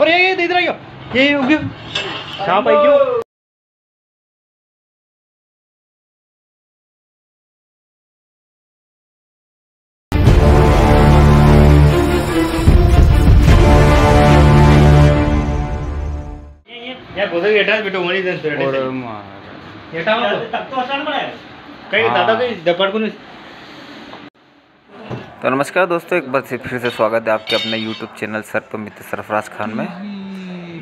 और ये इधर आइयो, ये होगी सांप आइयो। यार गोदर गेटा बेटा उमरी जन सेरेटा और मार गेटा में तब तो आसान बना है कहीं दादा कहीं दपड़ को। तो नमस्कार दोस्तों, एक बार फिर से स्वागत है आपके अपने YouTube चैनल सर्प मित्र सरफराज खान में।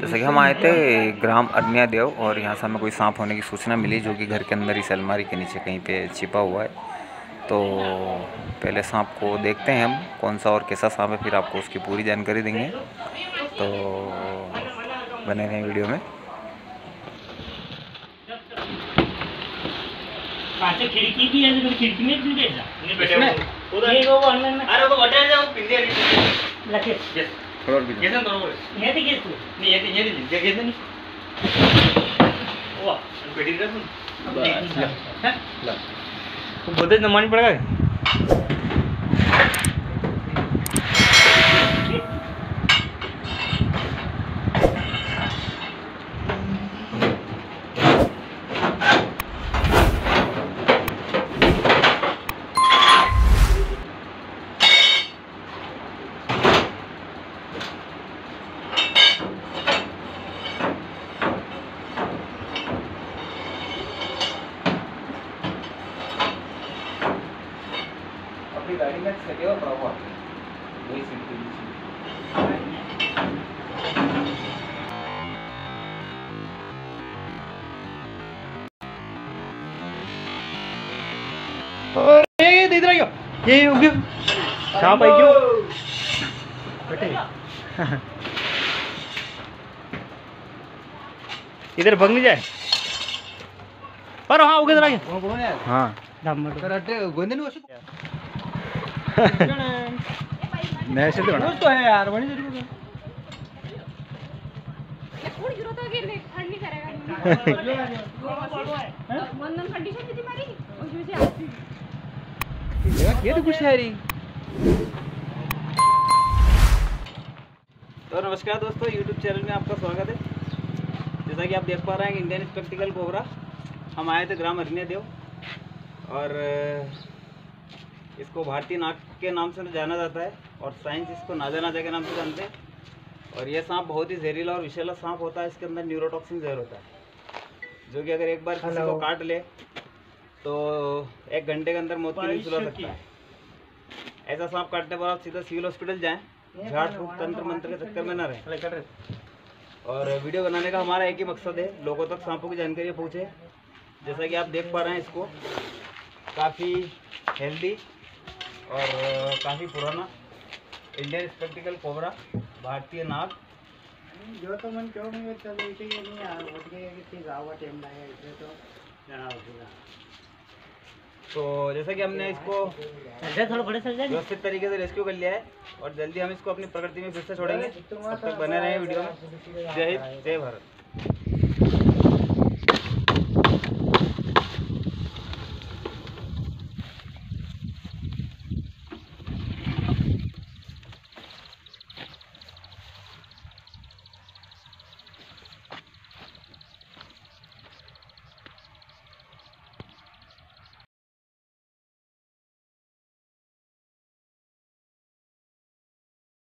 जैसे कि हम आए थे ग्राम अरनिया देव और यहाँ से हमें कोई सांप होने की सूचना मिली जो कि घर के अंदर इस अलमारी के नीचे कहीं पे छिपा हुआ है। तो पहले सांप को देखते हैं हम कौन सा और कैसा सांप है, फिर आपको उसकी पूरी जानकारी देंगे। तो बने रहें वीडियो में। खिड़की भी है तो खिड़की में क्यों देख रहा ये वो ऑनलाइन में। अरे वो होटल जाओ पिंदे लगे यस करोड़ भी कैसे करोड़ ये थी किस नहीं ये थी जगह से नहीं। वाह पेटी दे सुन है ला तो बोले नमानी पड़ेगा। और ये इधर आइयो, ये होगी सांप आइयो बेटे इधर भाग नहीं जाए पर। हाँ उधर आइयो, हाँ दम मत कर अटे गोंदे नहीं वसु नैसे तो है यार वही जरूर कूड़ गिरो तो गिरने ठंड नहीं करेगा मंदन कंडीशन कितनी मारी और जो से आती है ये तो कुछ है री। तो नमस्कार दोस्तों, YouTube चैनल में आपका स्वागत है। जैसा कि आप देख पा रहे हैं इंडियन स्पेक्टिकल कोबरा, हम आए थे ग्राम अरनिया देव और इसको भारतीय नाग के नाम से जाना जाता है और साइंस इसको नाजा के नाम से जानते हैं। और यह सांप बहुत ही जहरीला और विषैला सांप होता है। इसके अंदर न्यूरोटॉक्सिन जहर होता है जो कि अगर एक बार किसी को काट ले तो 1 घंटे के अंदर मौत की नींद सुला सकता है। ऐसा सांप काटने पर आप सीधा सिविल हॉस्पिटल जाएं, झाड़ फूक तंत्र मंत्र के चक्कर में ना रहें। और वीडियो बनाने का हमारा एक ही मकसद है, लोगों तक सांपों की जानकारी पहुँचे। जैसा कि आप देख पा रहे हैं इसको काफ़ी हेल्दी और काफ़ी पुराना इंडियन स्पेक्टिकल कोबरा भारतीय नाग जो तो मन क्यों नहीं चल रही थी ये नहीं यार उठ गया कितनी जावा टाइम लगा इसमें तो जाना होगा। तो जैसा कि हमने इसको थोड़ा बड़े सर व्यवस्थित तरीके से रेस्क्यू कर लिया है और जल्दी हम इसको अपनी प्रकृति में फिर से छोड़ेंगे। तब तक बने रहें वीडियो में। जय हिंद जय भारत।